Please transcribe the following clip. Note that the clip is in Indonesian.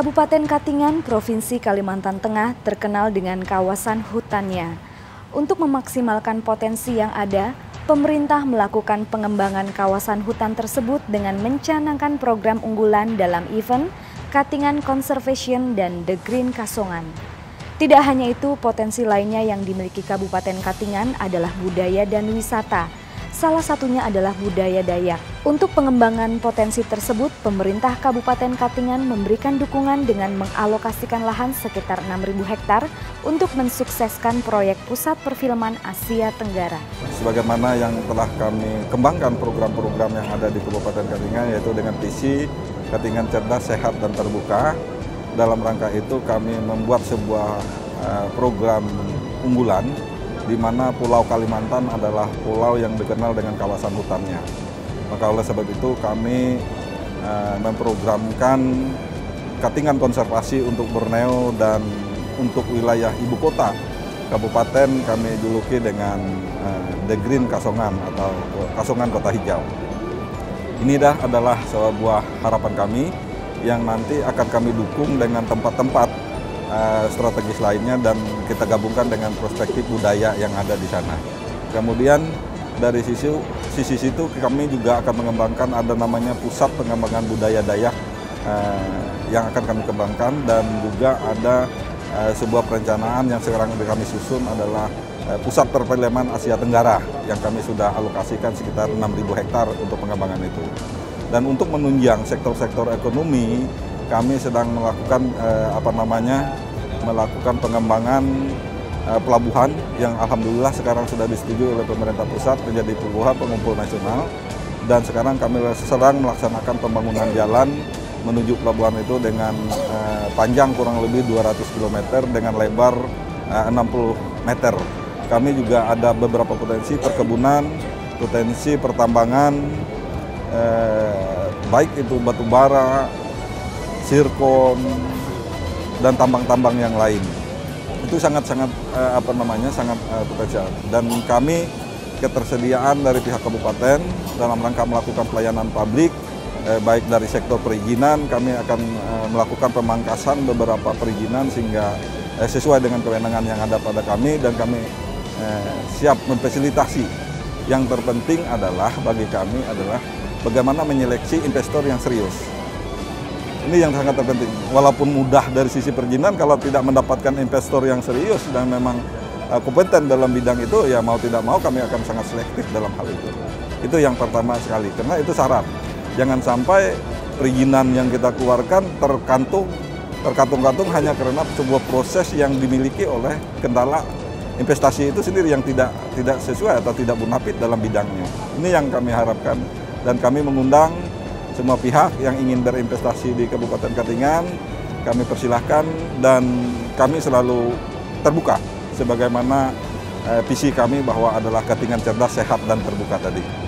Kabupaten Katingan, Provinsi Kalimantan Tengah terkenal dengan kawasan hutannya. Untuk memaksimalkan potensi yang ada, pemerintah melakukan pengembangan kawasan hutan tersebut dengan mencanangkan program unggulan dalam event Katingan Conservation dan The Green Kasongan. Tidak hanya itu, potensi lainnya yang dimiliki Kabupaten Katingan adalah budaya dan wisata. Salah satunya adalah budaya Dayak. Untuk pengembangan potensi tersebut, pemerintah Kabupaten Katingan memberikan dukungan dengan mengalokasikan lahan sekitar 6.000 hektar untuk mensukseskan proyek Pusat Perfilman Asia Tenggara. Sebagaimana yang telah kami kembangkan program-program yang ada di Kabupaten Katingan, yaitu dengan visi Katingan Cerdas, Sehat, dan Terbuka. Dalam rangka itu kami membuat sebuah program unggulan di mana Pulau Kalimantan adalah pulau yang dikenal dengan kawasan hutannya. Maka oleh sebab itu kami memprogramkan Katingan Konservasi untuk Borneo dan untuk wilayah ibu kota kabupaten kami juluki dengan The Green Kasongan atau Kasongan Kota Hijau. Ini adalah sebuah harapan kami yang nanti akan kami dukung dengan tempat-tempat strategis lainnya dan kita gabungkan dengan perspektif budaya yang ada di sana. Kemudian dari sisi itu kami juga akan mengembangkan ada namanya Pusat Pengembangan Budaya Dayak yang akan kami kembangkan, dan juga ada sebuah perencanaan yang sekarang kami susun adalah Pusat Perfilman Asia Tenggara yang kami sudah alokasikan sekitar 6.000 hektar untuk pengembangan itu. Dan untuk menunjang sektor-sektor ekonomi, kami sedang melakukan pengembangan pelabuhan yang alhamdulillah sekarang sudah disetujui oleh pemerintah pusat menjadi pelabuhan pengumpul nasional, dan sekarang kami sedang melaksanakan pembangunan jalan menuju pelabuhan itu dengan panjang kurang lebih 200 km dengan lebar 60 meter. Kami juga ada beberapa potensi perkebunan, potensi pertambangan, baik itu batu bara, Sirkon, dan tambang-tambang yang lain. Itu sangat potensial, dan kami ketersediaan dari pihak kabupaten dalam rangka melakukan pelayanan publik baik dari sektor perizinan, kami akan melakukan pemangkasan beberapa perizinan sehingga sesuai dengan kewenangan yang ada pada kami, dan kami siap memfasilitasi. Yang terpenting adalah bagi kami adalah bagaimana menyeleksi investor yang serius. Ini yang sangat terpenting. Walaupun mudah dari sisi perizinan, kalau tidak mendapatkan investor yang serius dan memang kompeten dalam bidang itu, ya mau tidak mau kami akan sangat selektif dalam hal itu. Itu yang pertama sekali, karena itu syarat. Jangan sampai perizinan yang kita keluarkan terkantung-kantung hanya karena sebuah proses yang dimiliki oleh kendala investasi itu sendiri yang tidak sesuai atau tidak munafik dalam bidangnya. Ini yang kami harapkan, dan kami mengundang semua pihak yang ingin berinvestasi di Kabupaten Katingan, kami persilahkan, dan kami selalu terbuka sebagaimana visi kami bahwa adalah Katingan Cerdas, Sehat, dan Terbuka tadi.